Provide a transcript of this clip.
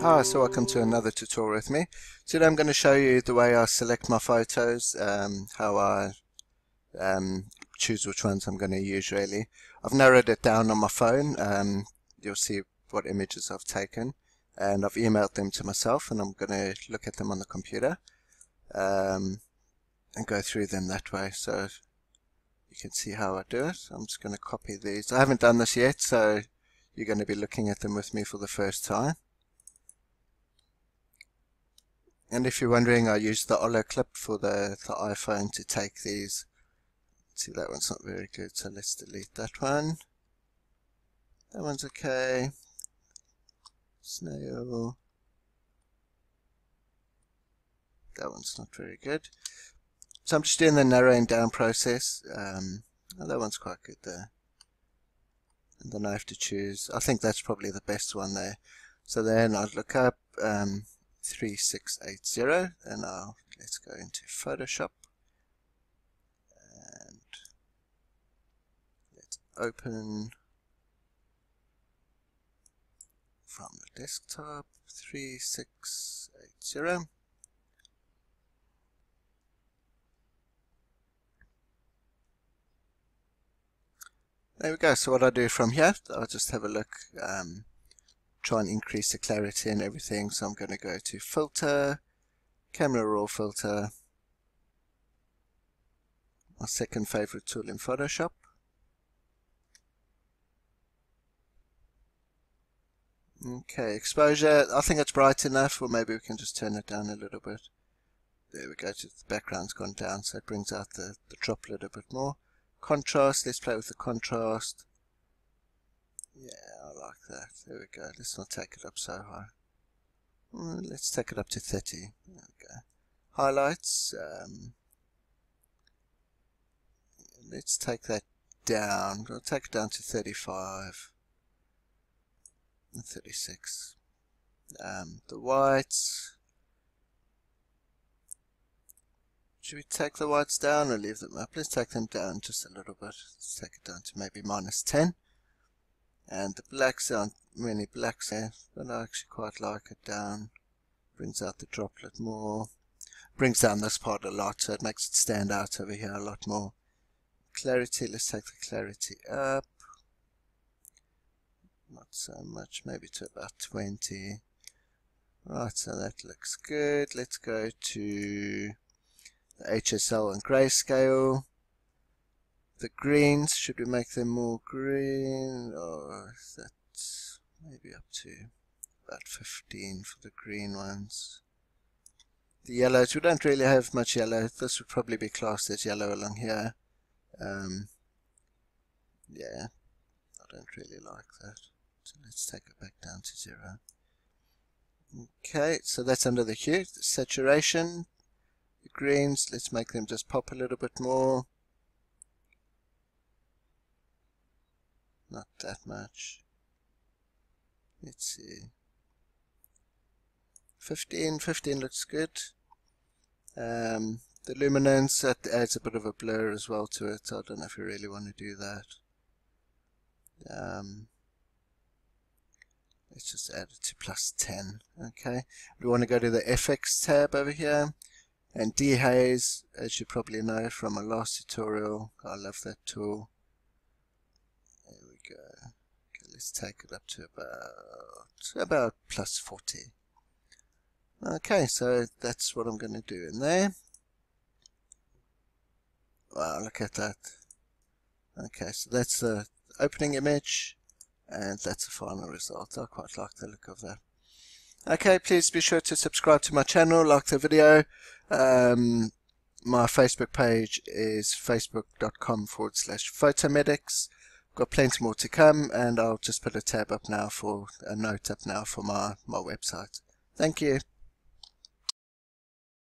So welcome to another tutorial with me. Today I'm going to show you the way I select my photos, how I choose which ones I'm going to use really. I've narrowed it down on my phone, you'll see what images I've taken, and I've emailed them to myself and I'm going to look at them on the computer and go through them that way. So you can see how I do it. I'm just going to copy these. I haven't done this yet, so you're going to be looking at them with me for the first time. And if you're wondering, I used the Olloclip for the iPhone to take these. See, that one's not very good, so let's delete that one. That one's okay. Snail. That one's not very good. So I'm just doing the narrowing down process. That one's quite good there. And then I have to choose. I think that's probably the best one there. So then I'll look up 3680, and let's go into Photoshop and let's open from the desktop 3680. There we go. So what I do from here, I'll just have a look. Try and increase the clarity and everything, so I'm going to go to Filter, Camera Raw Filter, my second favorite tool in Photoshop. Okay, exposure, I think it's bright enough, or maybe we can just turn it down a little bit. There we go, the background's gone down, so it brings out the droplet a bit more. Contrast, let's play with the contrast. Yeah, I like that. There we go. Let's not take it up so high. Let's take it up to 30. There we go. Highlights. Let's take that down. We'll take it down to 35 and 36. The whites. Should we take the whites down or leave them up? Let's take them down just a little bit. Let's take it down to maybe -10. And the blacks aren't many blacks there, but I actually quite like it down. Brings out the droplet more. Brings down this part a lot, so it makes it stand out over here a lot more. Clarity, let's take the clarity up. Not so much, maybe to about 20. Right, so that looks good. Let's go to the HSL and grayscale. The greens, should we make them more green, or is that maybe up to about 15 for the green ones? The yellows, we don't really have much yellow. This would probably be classed as yellow along here. Yeah, I don't really like that. So let's take it back down to 0. Okay, so that's under the hue. The saturation, the greens, let's make them just pop a little bit more. Not that much. Let's see. 15 looks good. The luminance, that adds a bit of a blur as well to it, so I don't know if we really want to do that. Let's just add it to +10. Okay. We want to go to the FX tab over here. And Dehaze, as you probably know from my last tutorial, I love that tool. Okay, let's take it up to about +40. Okay, so that's what I'm going to do in there. Wow, look at that. Okay, so that's the opening image, and that's the final result. I quite like the look of that. Okay, please be sure to subscribe to my channel, like the video. My Facebook page is facebook.com/photomedics. Got plenty more to come, and I'll just put a note up now for my website. Thank you.